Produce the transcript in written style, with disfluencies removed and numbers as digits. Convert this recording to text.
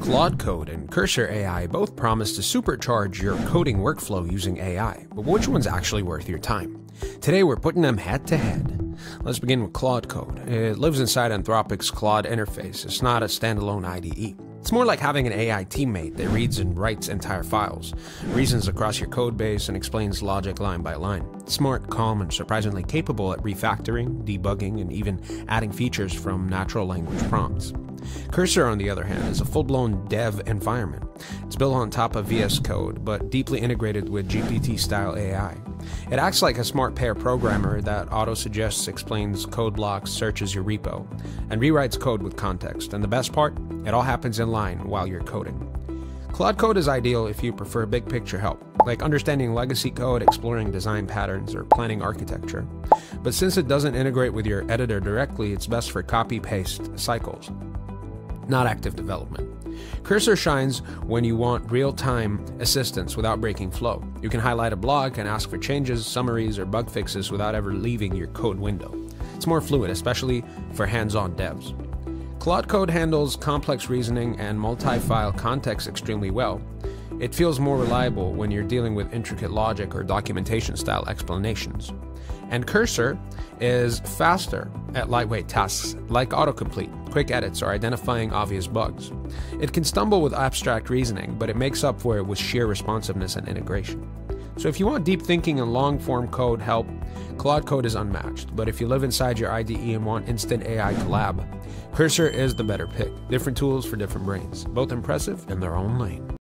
Claude Code and Cursor AI both promise to supercharge your coding workflow using AI, but which one's actually worth your time? Today we're putting them head to head. Let's begin with Claude Code. It lives inside Anthropic's Claude interface. It's not a standalone IDE. It's more like having an AI teammate that reads and writes entire files, reasons across your code base, and explains logic line by line. It's smart, calm, and surprisingly capable at refactoring, debugging, and even adding features from natural language prompts. Cursor, on the other hand, is a full-blown dev environment. It's built on top of VS Code, but deeply integrated with GPT-style AI. It acts like a smart pair programmer that auto-suggests, explains code blocks, searches your repo, and rewrites code with context. And the best part? It all happens in line while you're coding. Claude Code is ideal if you prefer big picture help, like understanding legacy code, exploring design patterns, or planning architecture. But since it doesn't integrate with your editor directly, it's best for copy-paste cycles, not active development. Cursor shines when you want real-time assistance without breaking flow. You can highlight a block and ask for changes, summaries, or bug fixes without ever leaving your code window. It's more fluid, especially for hands-on devs. Claude Code handles complex reasoning and multi-file context extremely well. It feels more reliable when you're dealing with intricate logic or documentation-style explanations. And Cursor is faster at lightweight tasks like autocomplete, quick edits, or identifying obvious bugs. It can stumble with abstract reasoning, but it makes up for it with sheer responsiveness and integration. So if you want deep thinking and long-form code help, Claude Code is unmatched. But if you live inside your IDE and want instant AI collab, Cursor is the better pick. Different tools for different brains, both impressive in their own lane.